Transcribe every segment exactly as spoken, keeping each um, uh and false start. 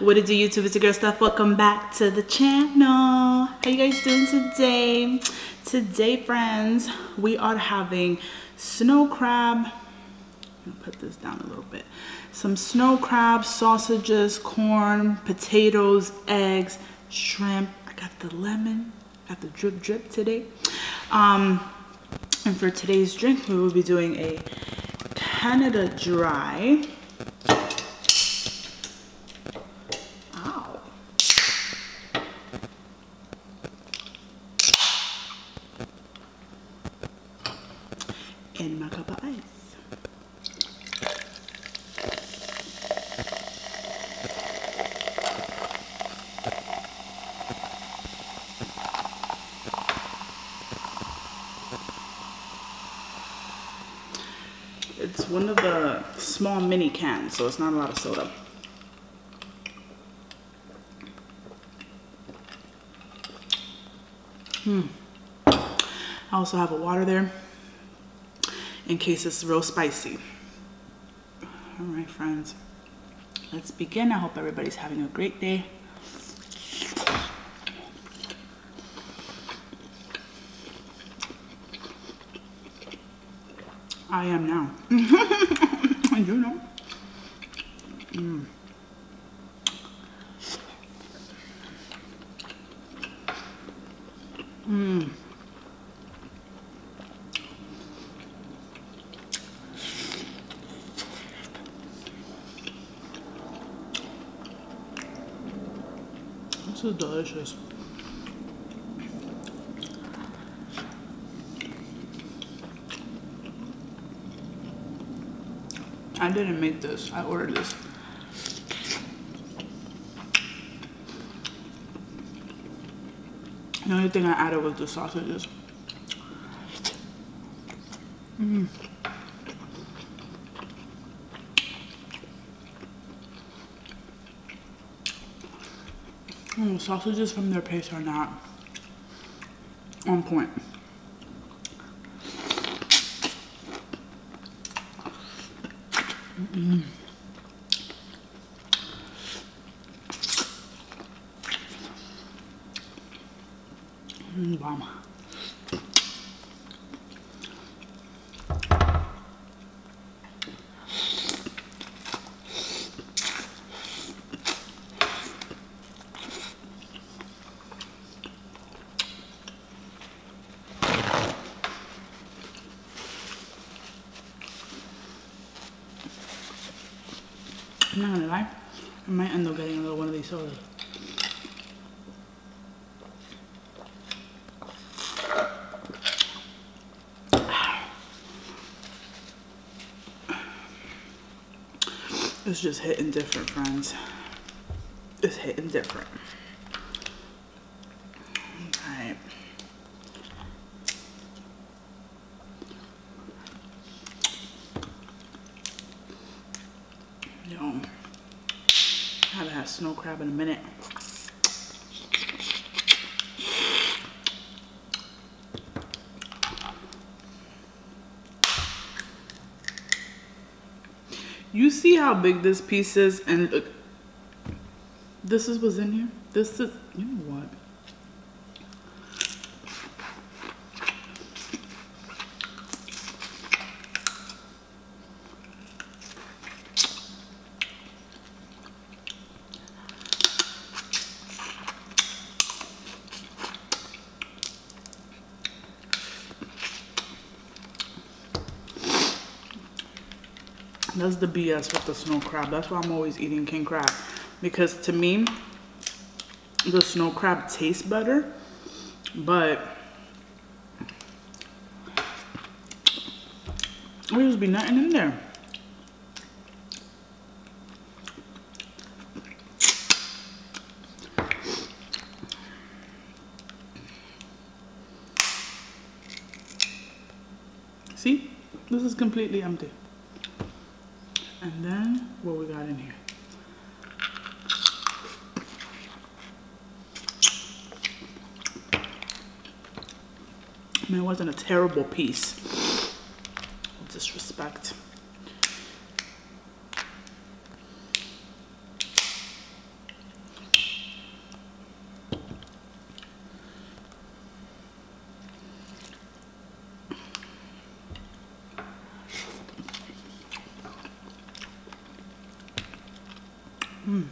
What it do, YouTube? It's your girl Steph. Welcome back to the channel. How you guys doing today? Today, friends, we are having snow crab. I'm gonna put this down a little bit. Some snow crab, sausages, corn, potatoes, eggs, shrimp. I got the lemon. I got the drip drip today. Um, and for today's drink, we will be doing a Canada Dry. And my cup of ice. It's one of the small mini cans, so it's not a lot of soda. Hmm. I also have a water there, in case it's real spicy. All right, friends, let's begin. I hope everybody's having a great day. I am now. You know. Mm. Mm. This is delicious. I didn't make this, I ordered this. The only thing I added was the sausages. Mm. Mm, sausages from their place are not on point. Mm-mm. Mm, wow. I'm not gonna lie, I might end up getting a little one of these sodas. It's just hitting different, friends. It's hitting different. Alright. I haven't had snow crab in a minute. You see how big this piece is, and look, this is what's in here. This is, you know what? That's the B S with the snow crab. That's why I'm always eating king crab, because to me, the snow crab tastes better, but there'll just be nothing in there. See, this is completely empty. And then what we got in here. I mean, it wasn't a terrible piece. Disrespect. Mm.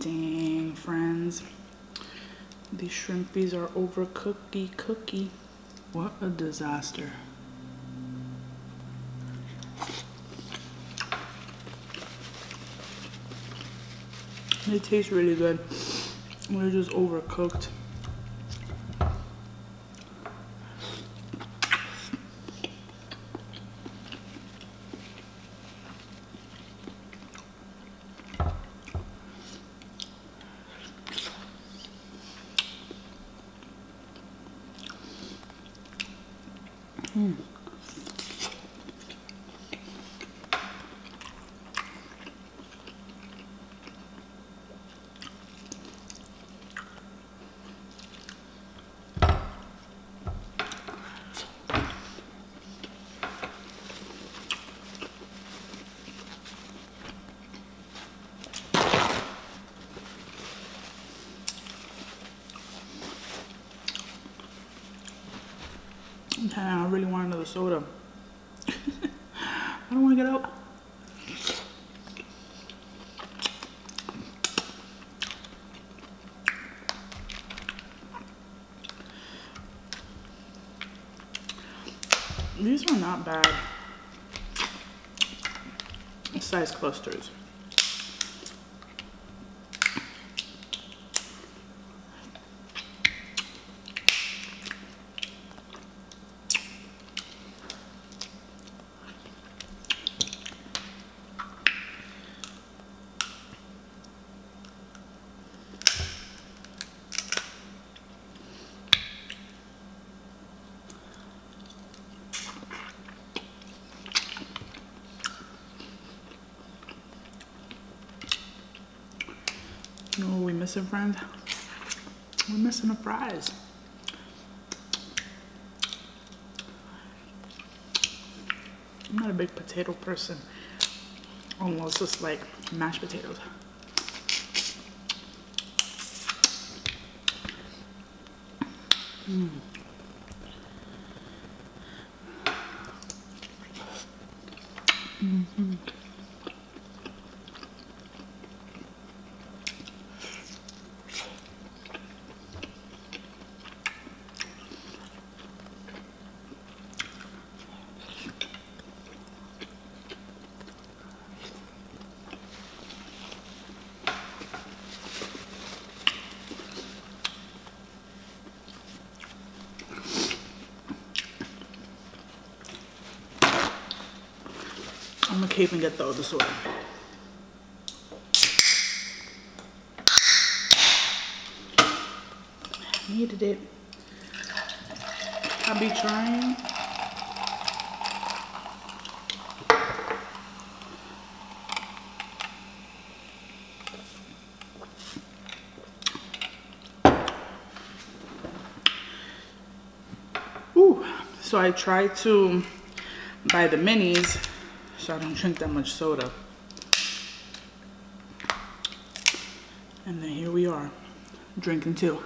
Dang, friends. These shrimpies are overcookie cookie. What a disaster. They taste really good. They're just overcooked. Mm. I really want another soda. I don't want to get up. These are not bad size clusters. No, we're missing, friends. We're missing the fries. I'm not a big potato person. Almost just like mashed potatoes. Mm. Mm-hmm. I'm gonna keep and get the other soda. Needed it. I'll be trying. Ooh, so I tried to buy the minis, so I don't drink that much soda. And then here we are, drinking too.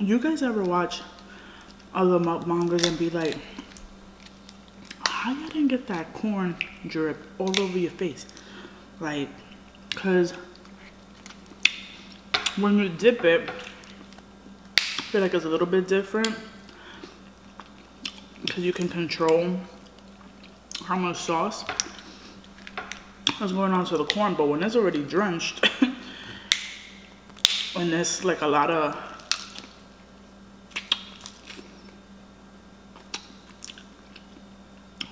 You guys ever watch other mukbangers and be like, how you didn't get that corn drip all over your face? Like, cause when you dip it, I feel like it's a little bit different, cause you can control how much sauce is going on to the corn. But when it's already drenched, and there's like a lot of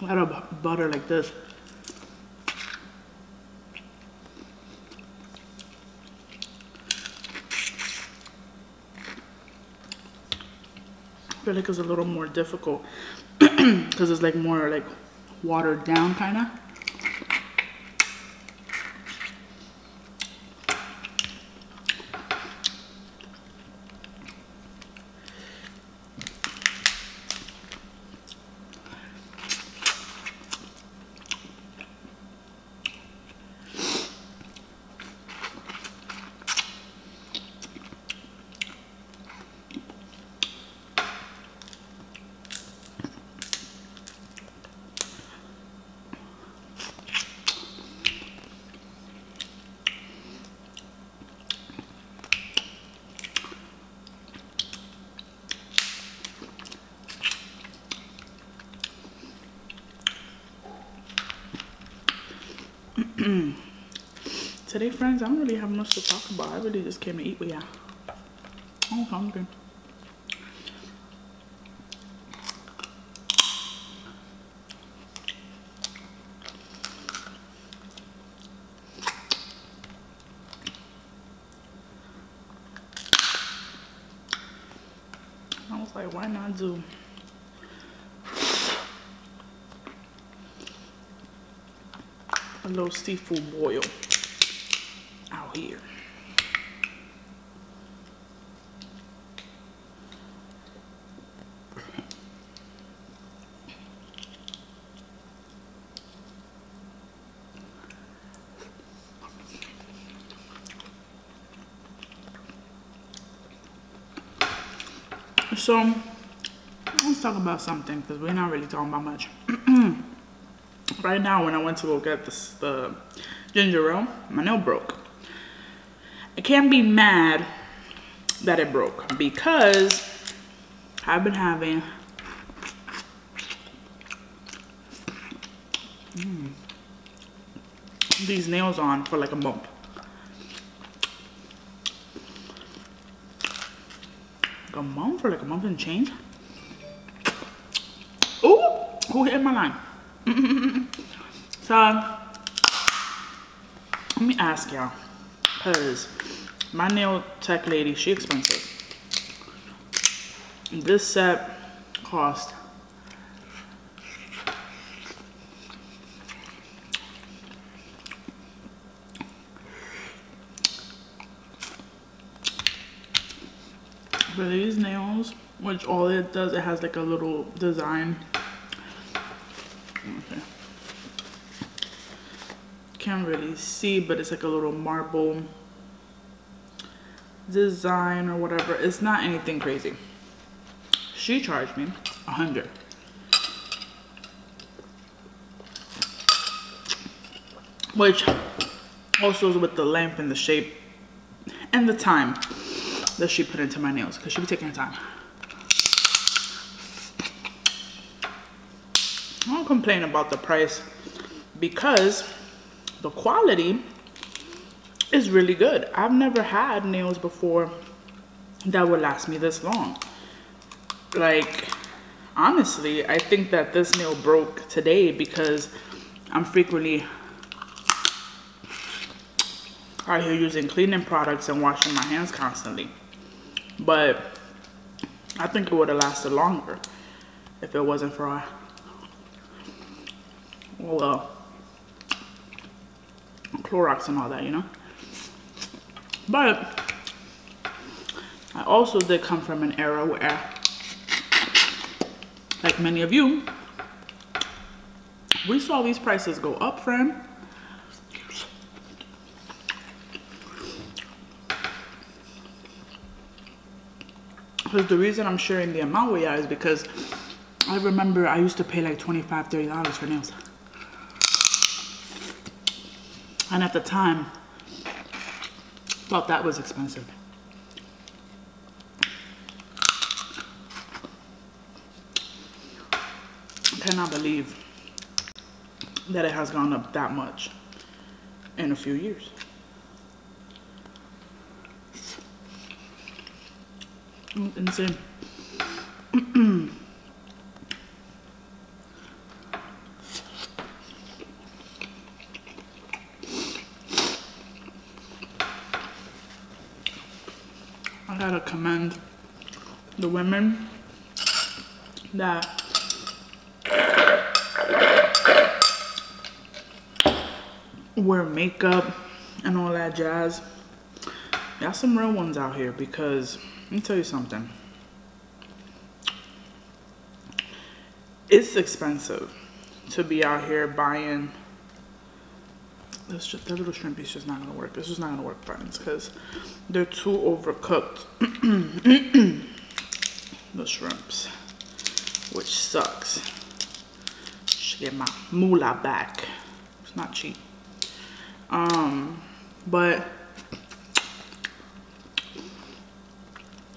a lot of butter like this, I feel like it's a little more difficult because it's like more like watered down kind of. Today, friends, I don't really have much to talk about. I really just came to eat with y'all. I'm hungry. I was like, why not do a little seafood boil out here? So let's talk about something, because we're not really talking about much. Right now, when I went to go get this, the ginger ale, my nail broke. I can't be mad that it broke because I've been having mm, these nails on for like a month. Like a month for like a month and change. Oh, who hit my line? So let me ask y'all, because my nail tech lady, she expensive. This set cost for these nails, which all it does, it has like a little design. Okay. Can't really see, but it's like a little marble design or whatever. It's not anything crazy. She charged me a hundred. Which also is with the length and the shape and the time that she put into my nails, because she be taking her time. I don't complain about the price because the quality is really good. I've never had nails before that would last me this long. Like, honestly, I think that this nail broke today because I'm frequently out here using cleaning products and washing my hands constantly. But I think it would have lasted longer if it wasn't for our well, Clorox and all that, you know. But I also did come from an era where, like many of you, we saw these prices go up, friend. Because the reason I'm sharing the amount we are is because I remember I used to pay like twenty-five, thirty dollars for nails. And at the time, thought that was expensive. I cannot believe that it has gone up that much in a few years. It's insane. I gotta commend the women that wear makeup and all that jazz. Y'all some real ones out here, because let me tell you something. It's expensive to be out here buying. This just, that little shrimp is just not gonna work. It's just not gonna work, friends, because they're too overcooked. The shrimps, which sucks. Should get my moolah back. It's not cheap. Um, but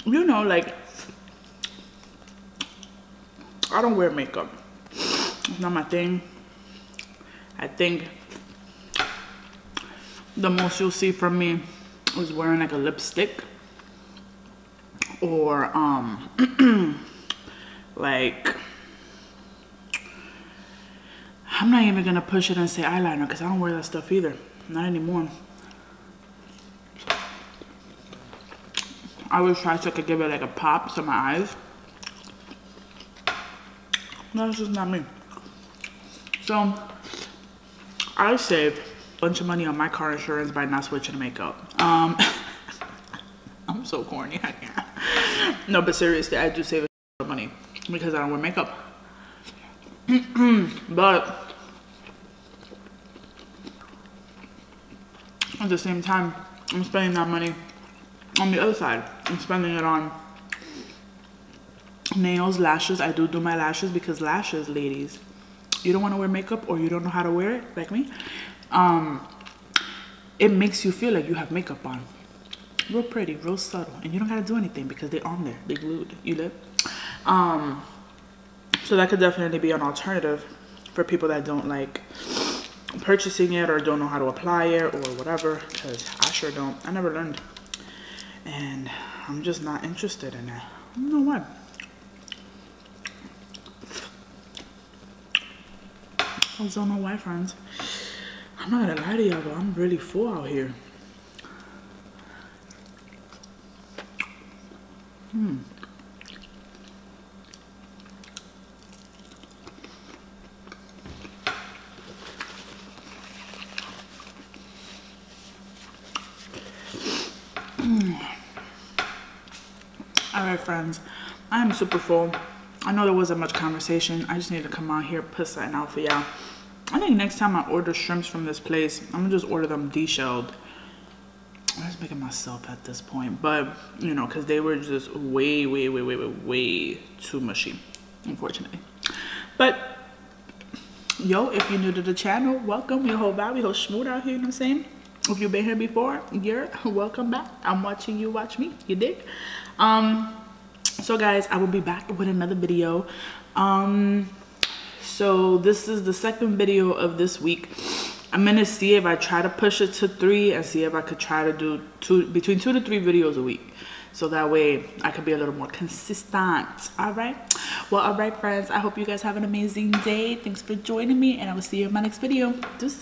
you know, like, I don't wear makeup. It's not my thing. I think the most you'll see from me is wearing like a lipstick or um like, I'm not even gonna push it and say eyeliner, because I don't wear that stuff either. Not anymore. I always try so I could give it like a pop to my eyes. That's just not me. So I saved a bunch of money on my car insurance by not switching makeup. Um, I'm so corny. I can't. No, but seriously, I do save a lot of money because I don't wear makeup. But at the same time, I'm spending that money on the other side. I'm spending it on nails, lashes. I do do my lashes, because lashes, ladies, you don't want to wear makeup or you don't know how to wear it, like me. Um, it makes you feel like you have makeup on. Real pretty, real subtle, and you don't gotta do anything because they're on there. They glued. You lip. Um, so that could definitely be an alternative for people that don't like purchasing it or don't know how to apply it or whatever. Because I sure don't. I never learned. And I'm just not interested in it. I don't know why. I don't know why, friends. I'm not gonna lie to y'all, but I'm really full out here. Hmm. Alright, friends, I am super full. I know there wasn't much conversation. I just need to come out here, put something out for y'all. I think next time I order shrimps from this place, I'm gonna just order them de-shelled. I'm just making myself at this point, but you know, because they were just way, way, way, way, way, way too mushy, unfortunately. But yo, if you're new to the channel, welcome. Your whole vibe, your whole schmood out here, you know what I'm saying? If you've been here before, you're welcome back. I'm watching you watch me. You dig? Um, so guys, I will be back with another video. Um. So this is the second video of this week. I'm gonna see if I try to push it to three and see if I could try to do two, between two to three videos a week. So that way I could be a little more consistent. All right. Well, all right, friends. I hope you guys have an amazing day. Thanks for joining me, and I will see you in my next video. Deuces.